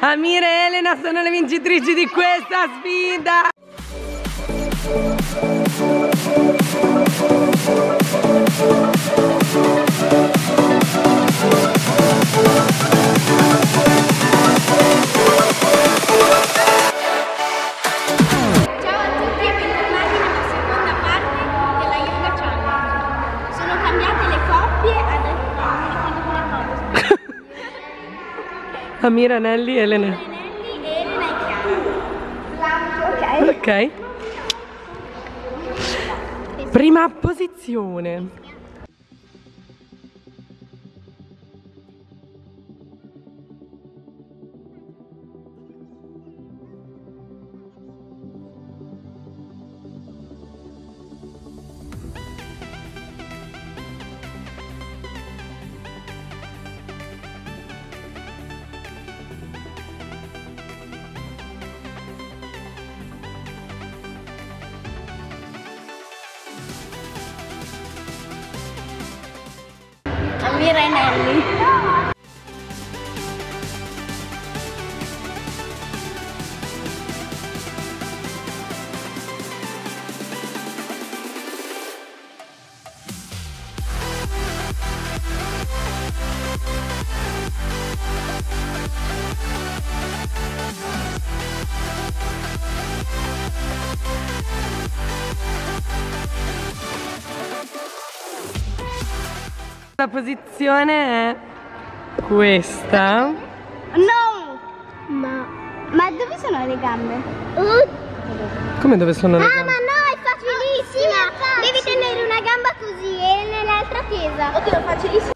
Amira e Elena sono le vincitrici di questa sfida. Amira, Nelly, Elena. Elena e Chiara. Ok. Prima posizione. Amira e Nelly. La posizione è questa. No! Ma dove sono le gambe? Come dove sono le gambe? Ma no, è facilissima! Oh, sì, devi tenere una gamba così e nell'altra tesa. Oddio, facilissimo!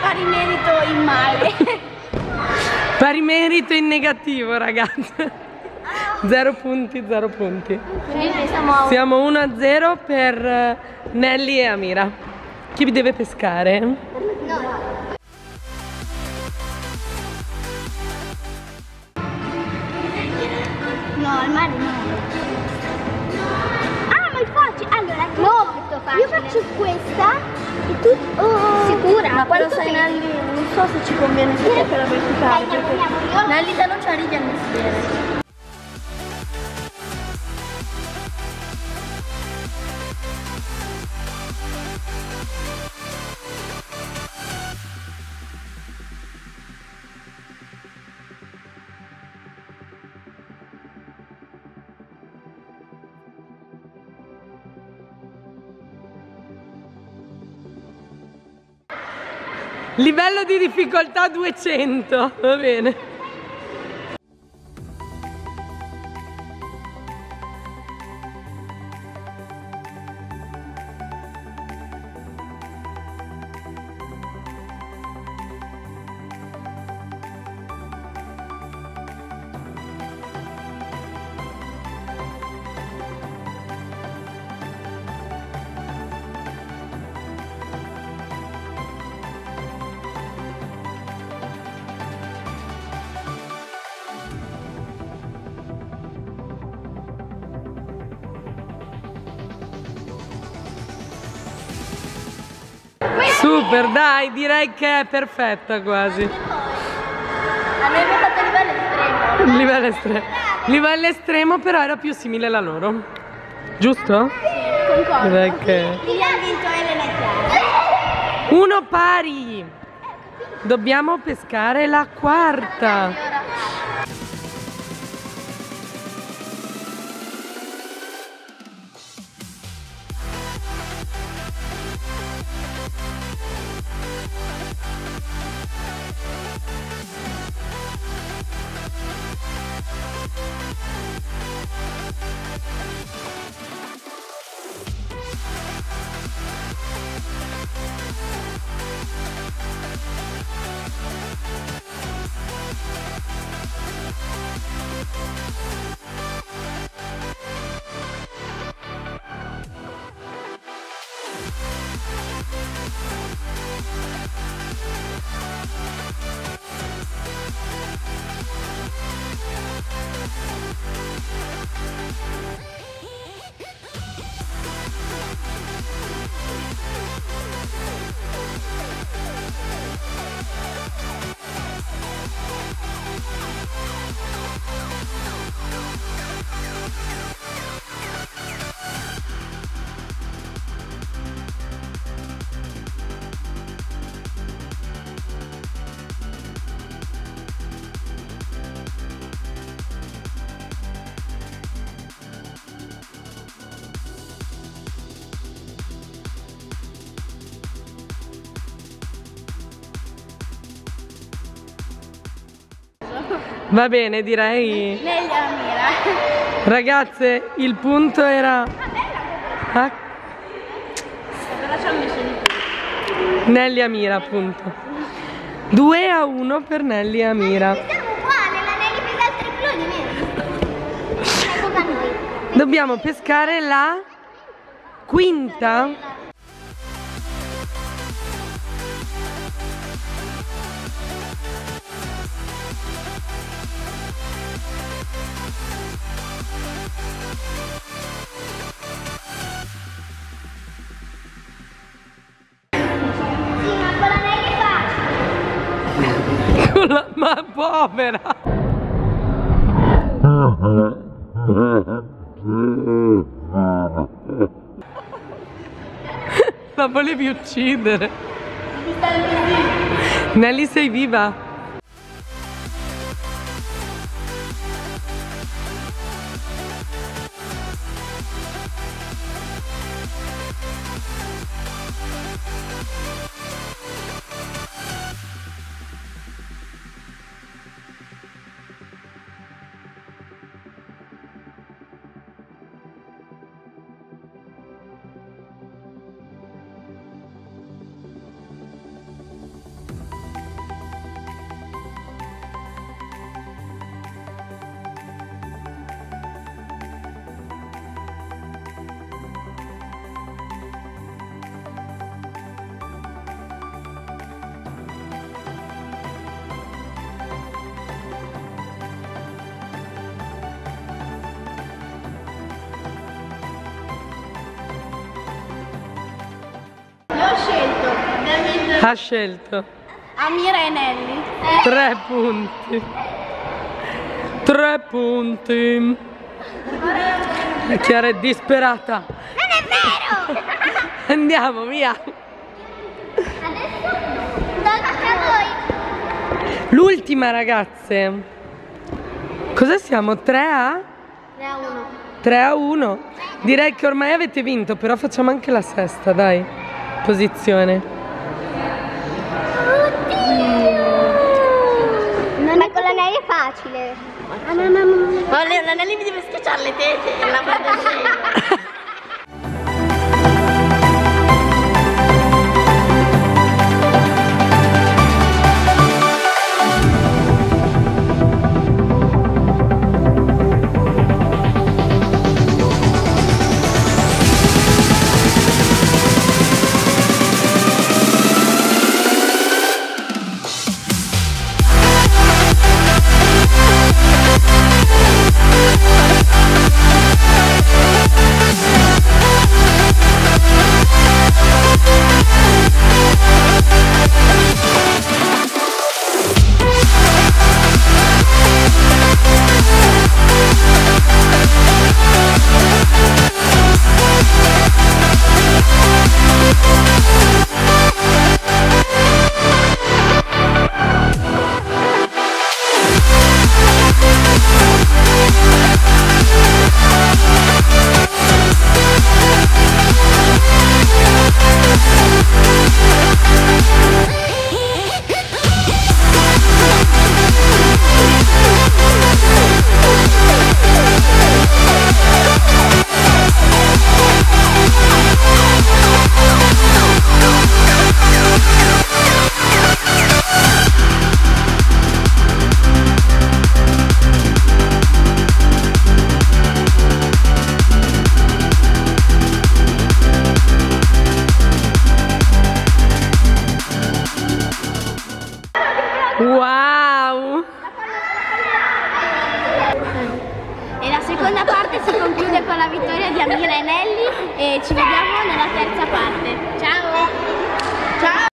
Pari merito in male. Pari merito in negativo, ragazze. 0 punti. Okay. Siamo 1-0 per Nelly e Amira. Chi vi deve pescare? No. No, al mare no. Ah, ma è facile. Allora, io faccio questa. E tu? Oh, sicura? Ma quando sei Nelly, non so se ci conviene perché la verticale. Perché Nelly da non ci arrivi al mestiere. Livello di difficoltà 200, va bene. Super, dai, direi che è perfetta quasi. Abbiamo fatto livello estremo. Livello estremo. Livello estremo, però era più simile alla loro. Giusto? Sì, concordo. Direi che... Uno pari. Dobbiamo pescare la quarta. Va bene, direi... Meglio la mira. Ragazze, il punto era... Ah, bella questa. Nelly Amira, appunto. 2-1 per Nelly Amira. Dobbiamo pescare la quinta. Ma povera! La volevi uccidere! Nelly, sei viva? Ha scelto Amira e Nelly. 3 punti. 3 punti. Chiara è disperata. Non è vero. Andiamo via. Adesso tocca a voi. L'ultima, ragazze. Cosa siamo? 3-1. 3-1. Direi che ormai avete vinto, però facciamo anche la sesta, dai. Posizione. Facile. Ah, no, no, no. Ma la Nelly mi deve schiacciare le tese e la guarda scena. seconda parte si conclude con la vittoria di Amira e Nelly e ci vediamo nella terza parte. Ciao! Ciao!